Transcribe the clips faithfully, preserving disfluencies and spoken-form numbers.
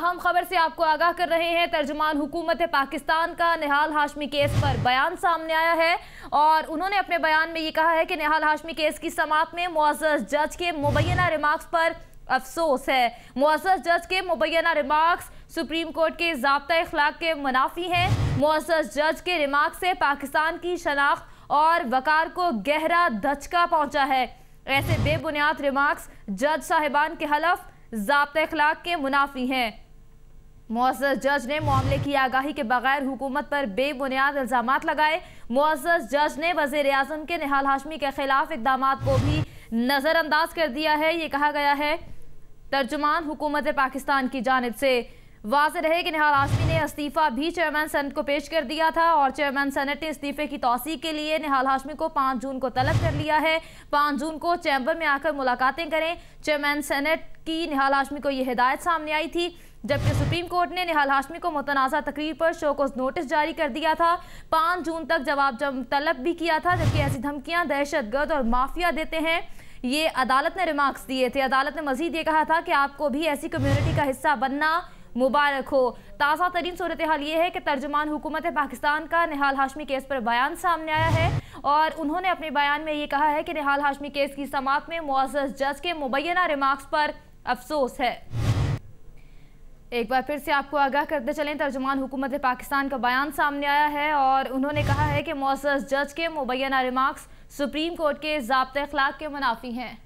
अहम खबर से आपको आगाह कर रहे हैं। तर्जुमान हुकूमत पाकिस्तान का निहाल हाशमी केस पर बयान सामने आया है और उन्होंने अपने बयान में ये कहा है कि निहाल हाशमी केस की समाअत में मुअज़्ज़ज़ जज के मुबैना रिमार्क्स पर अफसोस है। मुअज़्ज़ज़ जज के मुबैना रिमार्क्स सुप्रीम कोर्ट के ज़ाब्ता इख़लाक़ के मुनाफी हैं। मुअज़्ज़ज़ जज के रिमार्क्स से पाकिस्तान की शनाख्त और वक़ार को गहरा धचका पहुँचा है। ऐसे बेबुनियाद रिमार्क्स जज साहिबान के हलफ ज़ाब्ता इख़लाक़ के मुनाफी हैं। मुअज़्ज़ज़ जज ने मामले की आगाही के बगैर हुकूमत पर बेबुनियाद इल्ज़ाम लगाए। मुअज़्ज़ज़ जज ने वज़ीर-ए-आज़म के निहाल हाशमी के खिलाफ इक़दाम को भी नज़रअंदाज कर दिया है। ये कहा गया है तर्जुमान हुकूमत पाकिस्तान की जानिब से। वाज़ेह रहे कि निहाल हाशमी ने इस्तीफ़ा भी चेयरमैन सेनेट को पेश कर दिया था और चेयरमैन सेनेट ने इस्तीफ़े की तोसी के लिए निहाल हाशमी को पाँच जून को तलब कर लिया है। पाँच जून को चैम्बर में आकर मुलाकातें करें। चेयरमैन सेनेट की निहाल हाशमी को यह हिदायत सामने आई थी, जबकि सुप्रीम कोर्ट ने निहाल हाशमी को मुतनाज़ा तकरीर पर शोकॉज नोटिस जारी कर दिया था। पाँच जून तक जवाब जम तलब भी किया था, जबकि ऐसी धमकियाँ दहशतगर्द और माफिया देते हैं, ये अदालत ने रिमार्क्स दिए थे। अदालत ने मज़ीद ये कहा था कि आपको भी ऐसी कम्यूनिटी का हिस्सा बनना मुबारक हो। ताज़ा तरीन सूरत हाल ये है कि तर्जुमान हुकूमत पाकिस्तान का निहाल हाशमी केस पर बयान सामने आया है और उन्होंने अपने बयान में ये कहा है कि निहाल हाशमी केस की समाअत में मुअज़्ज़ज़ जज के मुबैना रिमार्क्स पर अफसोस है। एक बार फिर से आपको आगाह करते चलें, तर्जुमान हुकूमत पाकिस्तान का बयान सामने आया है और उन्होंने कहा है कि मुअज़्ज़ज़ जज के मुबैना रिमार्क्स सुप्रीम कोर्ट के ज़ाब्ता इख़लाक़ के मुनाफी हैं।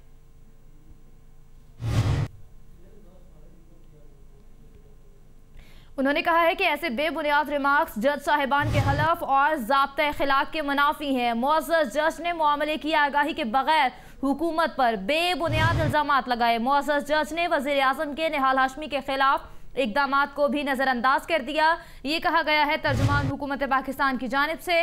उन्होंने कहा है कि ऐसे बेबुनियाद रिमार्क्स जज साहिबान के हलफ और ज़ाब्ता इख़लाक़ के मुनाफी हैं। मुअज़्ज़ज़ जज ने मामले की आगाही के बगैर हुकूमत पर बेबुनियाद इल्ज़ाम लगाए। मुअज़्ज़ज़ जज ने वज़ीर-ए-आज़म के निहाल हाशमी के खिलाफ इक़दाम को भी नज़रअंदाज कर दिया, ये कहा गया है तर्जुमान हुकूमत पाकिस्तान की जानिब से।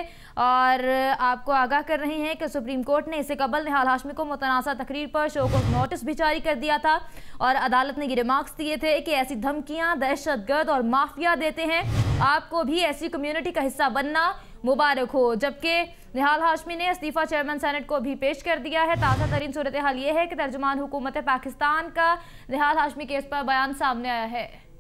और आपको आगाह कर रहे हैं कि सुप्रीम कोर्ट ने इससे कबल निहाल हाशमी को मुतनाज़ा तकरीर पर शोकॉज नोटिस भी जारी कर दिया था और अदालत ने ये रिमार्क्स दिए थे कि ऐसी धमकियाँ दहशतगर्द और माफिया देते हैं, आपको भी ऐसी कम्यूनिटी का हिस्सा बनना मुबारक हो। जबकि निहाल हाशमी ने इस्तीफ़ा चेयरमैन सेनेट को भी पेश कर दिया है। ताज़ा तरीन सूरत हाल ये है कि तर्जुमान हुकूमत पाकिस्तान का निहाल हाशमी केस पर बयान सामने आया है।